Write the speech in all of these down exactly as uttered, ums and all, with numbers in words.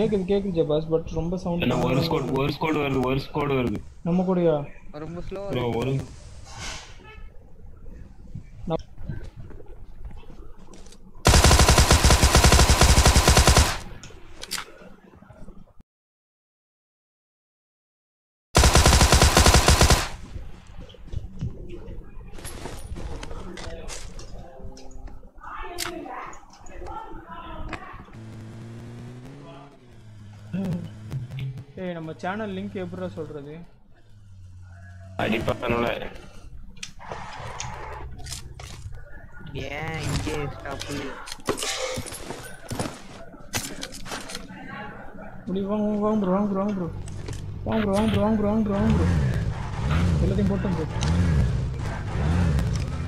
கேக்குது கேக்குது ஜபாஸ் பட் ரொம்ப சவுண்ட் இல்ல. ஒரு ஸ்கோர் ஒரு ஸ்கோர் வருது ஒரு ஸ்கோர் வருது நம்ம கூடயா ரொம்ப ஸ்லோ ஒரு நம்ம சேனல் லிங்க் எப்பறா சொல்றது அடிபட்டனோல ஏன் இங்கே ஸ்டாப் புடி வாங்க வாங்க bro வாங்க bro வாங்க bro வாங்க bro வாங்க bro வாங்க bro எல்லாத்தையும் போட்டு bro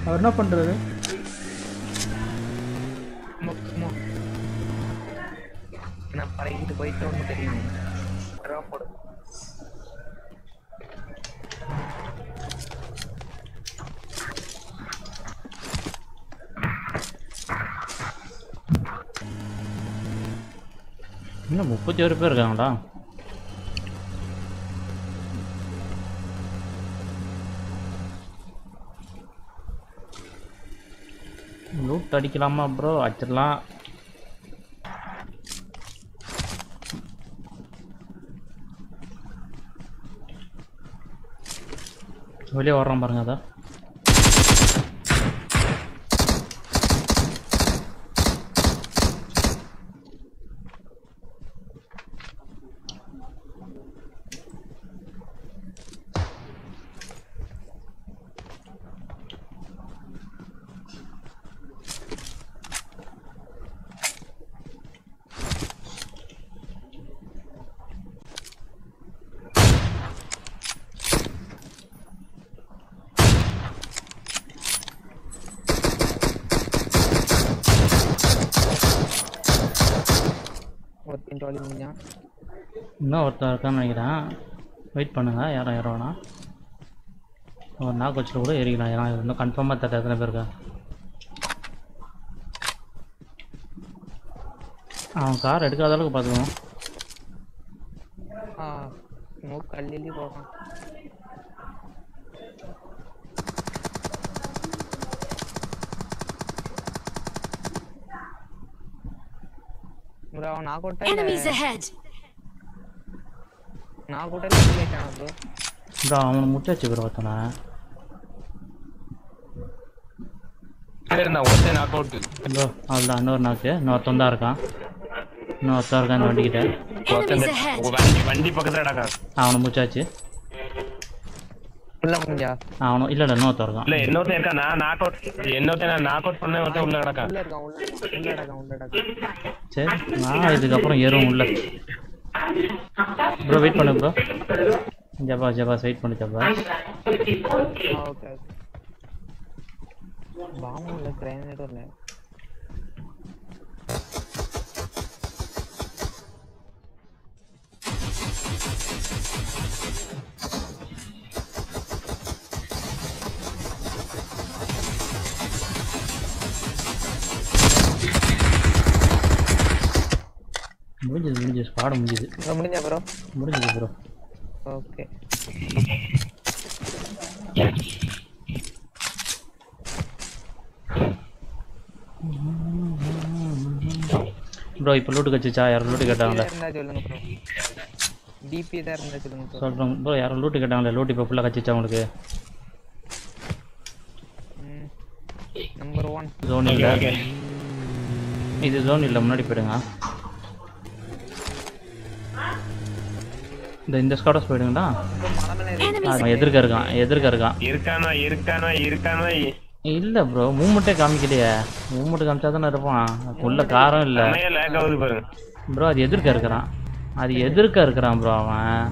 அவர் என்ன பண்றாரு மொத்தமா நான் பரையிட்டு போயிட்டு வந்து தெரியும் drop போடு என்ன முப்பத்தி ஒரு பேர் இருக்காங்கடா லூட் அடிக்கலாமா bro அடிச்சிரலாம் வெளியே வர்றோம் பாருங்க அதான் இன்னும் ஒருத்தர் இருக்கான்னு நினைக்கிறேன் வெயிட் பண்ணுங்க யாரும் ஏறோனா ஒரு நாக்கு வச்சுட்டு கூட ஏறிக்கலாம் ஏன்னா இன்னும் கன்ஃபார்மாக தட்ட எத்தனை பேர் இருக்கா அவன் கார் எடுக்காத அளவுக்கு பார்த்துக்கணும் போகலாம் bro na kotta enemies ahead na kotta late ana bro bro avana muttachu bro athana irna one knock out bro alla anor knock no thonda irukan no tharga nodikita vandi vandi pakkathula adaka avana muttachu ulla munja avana illa illa no tharga illa ennotha irukan na knock out ennotha na knock out panna oru ulla adaka ulla irukan ulla adaka ulla adaka சரி நான் இதுக்கு அப்புறம் ஏறும் உள்ள bro wait பண்ணு bro ஜபா ஜபா wait பண்ணு ஜபா ஓகே பாம்புல கிரேனேட் இல்ல முடிஞ்சது முடிஞ்சது ஸ்குவாட் முடிஞ்சது bro முடிஞ்சா bro முடிஞ்சது bro ஓகே bro இப்ப லூட் கச்சிச்சா யாரோ லூட் கேட்டாங்களே சொல்லுங்க bro டிபி தான் இருந்தா சொல்லுங்க சொல்றேன் bro யாரோ லூட் கேட்டாங்களே லூட் இப்ப ஃபுல்லா கச்சிச்சா உங்களுக்கு நம்பர் ஒன்று ஜோன் இல்ல இது ஜோன் இல்ல முன்னாடி போடுங்க இந்த இந்த ஸ்குவாட்ஸ் போய்டுங்கடா நான் எதிர்க்க இருக்கேன் எதிர்க்க இருக்கேன் இருக்கானோ இருக்கானோ இருக்கானோ இல்ல bro மூவ்மென்ட்டே காமிக்கலையே மூவ்மென்ட் காமிச்சா தான இருப்பான் உள்ள காரம் இல்ல மேல லேக் ஆகுது பாருங்க bro அது எதிர்க்க இருக்கறான் அது எதிர்க்க இருக்கறான் bro அவன்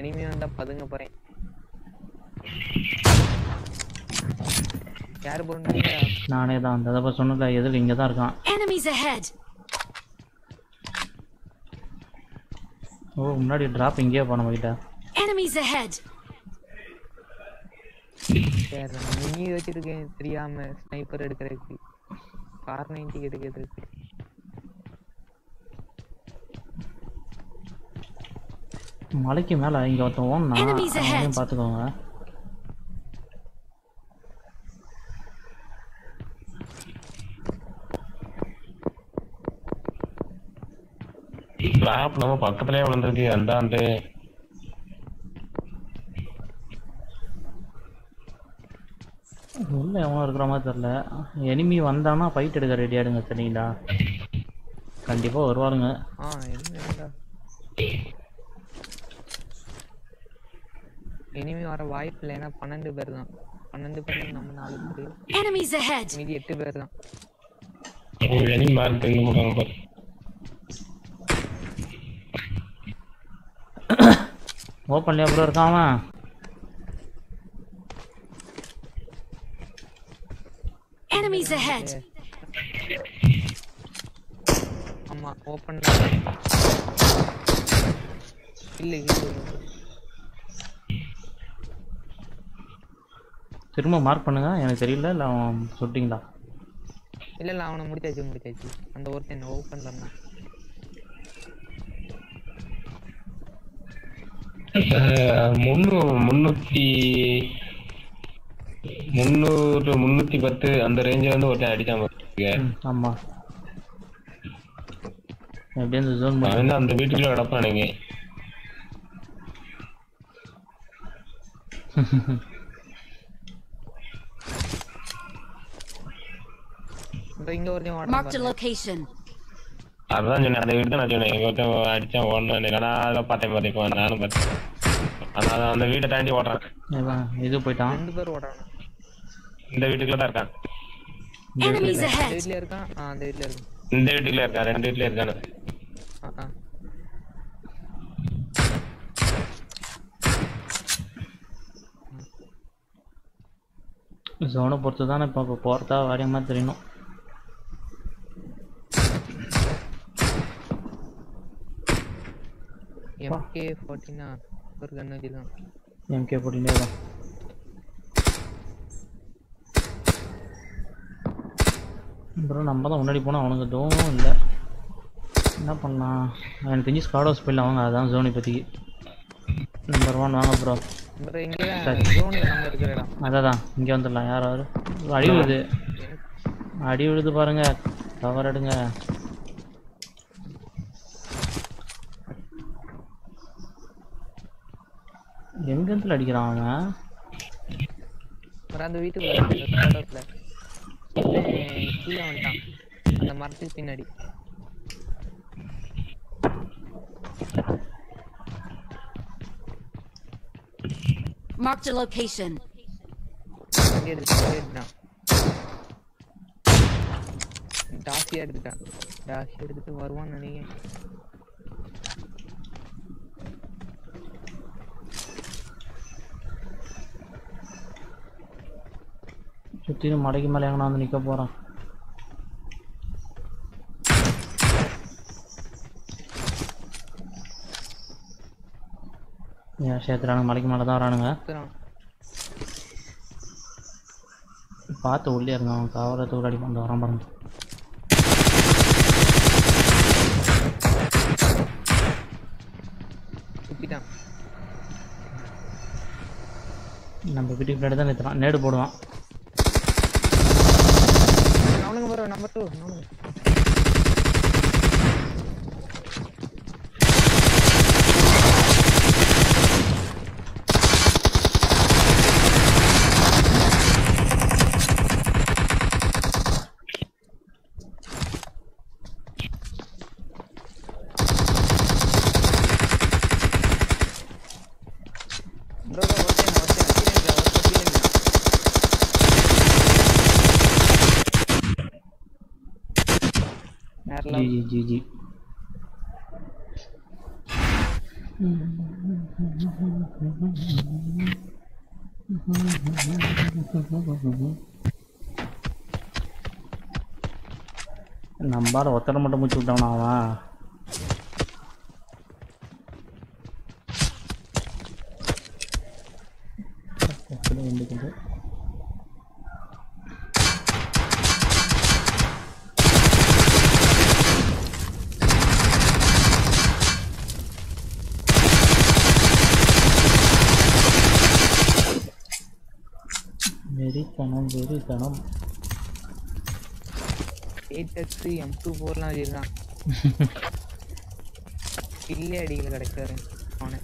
எனிமி வந்தா பதுங்க போறேன் யார் போறீங்க நானே தான் அந்த அத சொன்னல எதிர இங்க தான் இருக்கான் enemies ahead ஓ முன்னாடி டிராப் இங்கயே போன மாதிரி enemies ahead mini vechirken theriyama sniper edukkuradhu R ninety edukkuradhu மலைக்கு மேல இங்க வந்து ஓடுனா அதையும் பாத்துக்கோங்க கிராப் நம்ம பக்கத்துலயே வந்துருக்கு அந்தாண்டே உள்ள எவனோ இருக்குற மாதிரி தெரியல எனிமி வந்தானா ஃபைட் எடுக்க ரெடி ஆடுங்க சரிங்களா கண்டிப்பா வருவாங்க ஆ என்னடா enemy வர வாய்ப்பு இல்லனா twelve பேர் தான் twelve பேர் நம்ம நாலு பேர் enemies ahead மீதி eight பேர் தான் ஒரு enemy மார் தெரியும் போறாங்க பாரு ஓபன்லயே ப்ரோ இருக்கான் அவன் enemies ahead அம்மா ஓபன்ல இல்ல இல்ல திரும்ப மார்க் பண்ணுங்க எனக்கு தெரியல இல்ல அவன் சொல்றீங்களா இல்ல இல்ல அவன முடிச்சாச்சு முடிச்சாச்சு அந்த ஒருத்தன் ஓபன் பண்ணா three hundred three hundred ten அந்த ரேஞ்சில இருந்து ஒருத்தன் அடிச்சான் பாருங்க ஆமா அப்படியே அந்த ஜோன் பண்ணா அந்த வீட்டுக்குள்ள அடப்பானேங்க Marked a location. I'm not going to do that. I don't want to do that. I don't want to do that. I don't want to do that. I don't want to do that. I don't want to do that. I don't want to do that. I don't want to do M K fourteen ना पर गन्ना जिला M K fourteen ना बरो number तो उन्हें डिपोना उनका दो नहीं ना पन्ना एंड तेजी स्कार्डोस पे लाऊंगा आधान जोनी पति नंबर वन वांगा बरो बरो इंग्लिश जोन नंबर करेगा आधा था इंग्लिश अंदर लाया यार आड़ी उड़े आड़ी उड़े तो पारंगे कवर रटंगे எங்க இருந்து அடிக்குறான் அவன் பரந்த வீட்டுக்குள்ள ரோட்ல கீழ வந்துட்டான் அந்த மரத்துக்கு பின்னாடி marked a location டாசி எடுத்துட்டான் டாசி எடுத்துட்டு வருவான்னு நினைக்கிறேன் சுத்தின மடக்கி மேல எங்கன வந்து நிக்க போறான் யா சேத்ரான மடக்கி மேல தான் வரானுங்க பாத்து உள்ளே இருக்கான் அவன் காவரத்துக்கு அடி பண்ண வரான் பாருங்க சுத்திட்டான் நம்ம வீட்டுக்கு பின்னாடி தான் நிற்றான் நேடு போடுவான் number two no G G. Number water மட்டும் மூச்சு விட்டான் அவன் வெரிக்கணும் வெரிக்கணும் eight x three M twenty-four லாம் இல்ல இல்ல அடியில கடக்குறானே.